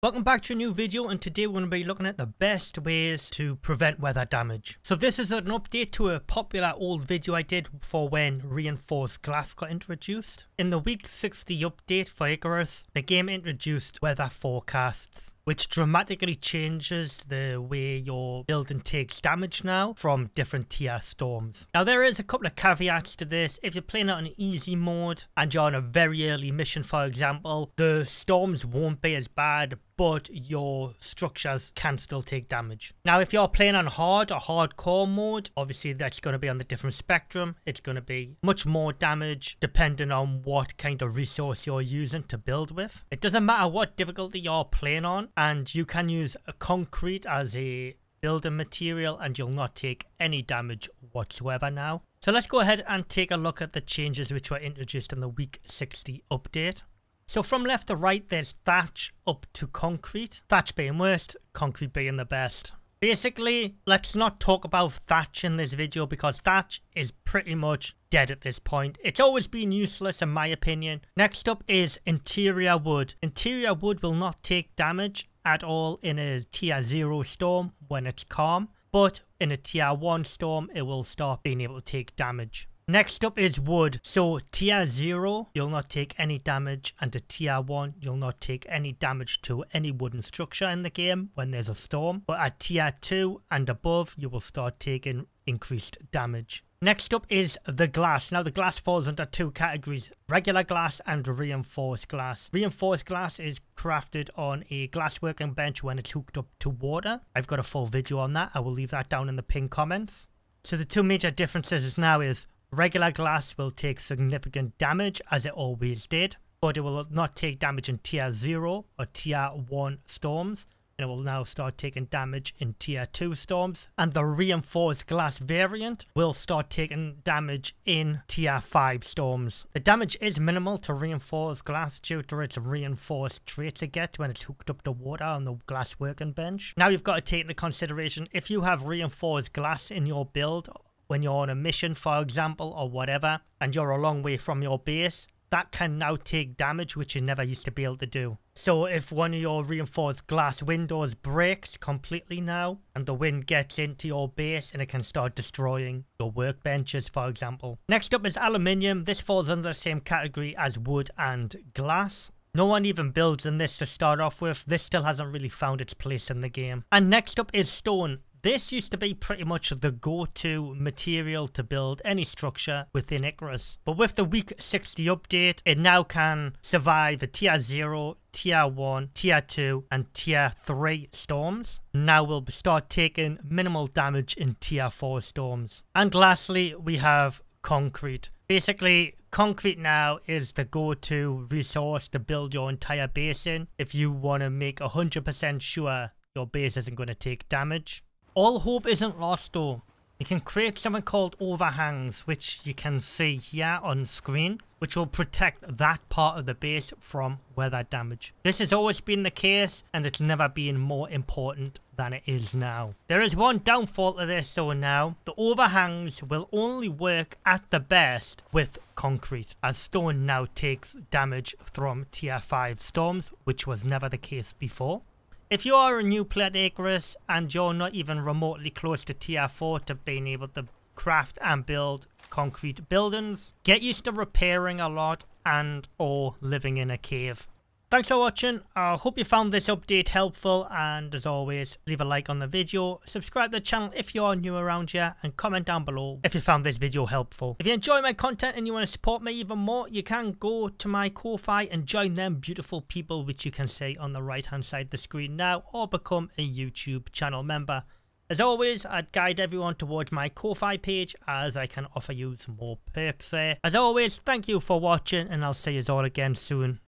Welcome back to a new video, and today we're going to be looking at the best ways to prevent weather damage. So this is an update to a popular old video I did for when reinforced glass got introduced. In the week 60 update for Icarus, the game introduced weather forecasts, which dramatically changes the way your building takes damage now from different tier storms. Now there is a couple of caveats to this. If you're playing it on easy mode and you're on a very early mission, for example, the storms won't be as bad, but your structures can still take damage. Now if you're playing on hard or hardcore mode, obviously that's going to be on the different spectrum. It's going to be much more damage depending on what kind of resource you're using to build with. It doesn't matter what difficulty you're playing on, and you can use a concrete as a building material and you'll not take any damage whatsoever now. So let's go ahead and take a look at the changes which were introduced in the week 60 update. So from left to right, there's thatch up to concrete. Thatch being worst, concrete being the best. Basically, let's not talk about thatch in this video because thatch is pretty much dead at this point. It's always been useless in my opinion. Next up is interior wood. Interior wood will not take damage at all in a tier 0 storm when it's calm, but in a tier 1 storm, it will start being able to take damage. Next up is wood. So tier 0, you'll not take any damage, and to tier 1, you'll not take any damage to any wooden structure in the game when there's a storm. But at tier 2 and above, you will start taking increased damage. Next up is the glass. Now the glass falls under two categories, regular glass and reinforced glass. Reinforced glass is crafted on a glass working bench when it's hooked up to water. I've got a full video on that. I will leave that down in the pinned comments. So the two major differences now is regular glass will take significant damage as it always did, but it will not take damage in tier 0 or tier 1 storms, and it will now start taking damage in tier 2 storms. And the reinforced glass variant will start taking damage in tier 5 storms. The damage is minimal to reinforced glass due to its reinforced traits it gets when it's hooked up to water on the glass working bench. Now you've got to take into consideration if you have reinforced glass in your build when you're on a mission, for example, or whatever, and you're a long way from your base, that can now take damage which you never used to be able to do. So if one of your reinforced glass windows breaks completely now, and the wind gets into your base, and it can start destroying your workbenches, for example. Next up is aluminium. This falls under the same category as wood and glass. No one even builds in this to start off with. This still hasn't really found its place in the game. And next up is stone. This used to be pretty much the go-to material to build any structure within Icarus. But with the week 60 update, it now can survive a tier 0, tier 1, tier 2 and tier 3 storms. Now we'll start taking minimal damage in tier 4 storms. And lastly, we have concrete. Basically, concrete now is the go-to resource to build your entire base in if you want to make 100% sure your base isn't going to take damage. All hope isn't lost though. You can create something called overhangs, which you can see here on screen, which will protect that part of the base from weather damage. This has always been the case, and it's never been more important than it is now. There is one downfall to this though now. The overhangs will only work at the best with concrete, as stone now takes damage from tier 5 storms, which was never the case before. If you are a new player to Icarus and you're not even remotely close to tier 4 to being able to craft and build concrete buildings, get used to repairing a lot and or living in a cave. Thanks for watching. I hope you found this update helpful, and as always, leave a like on the video, subscribe to the channel if you are new around here, and comment down below if you found this video helpful. If you enjoy my content and you want to support me even more, you can go to my Ko-Fi and join them beautiful people, which you can see on the right hand side of the screen now, or become a YouTube channel member. As always, I'd guide everyone towards my Ko-Fi page, as I can offer you some more perks there. As always, thank you for watching, and I'll see you all again soon.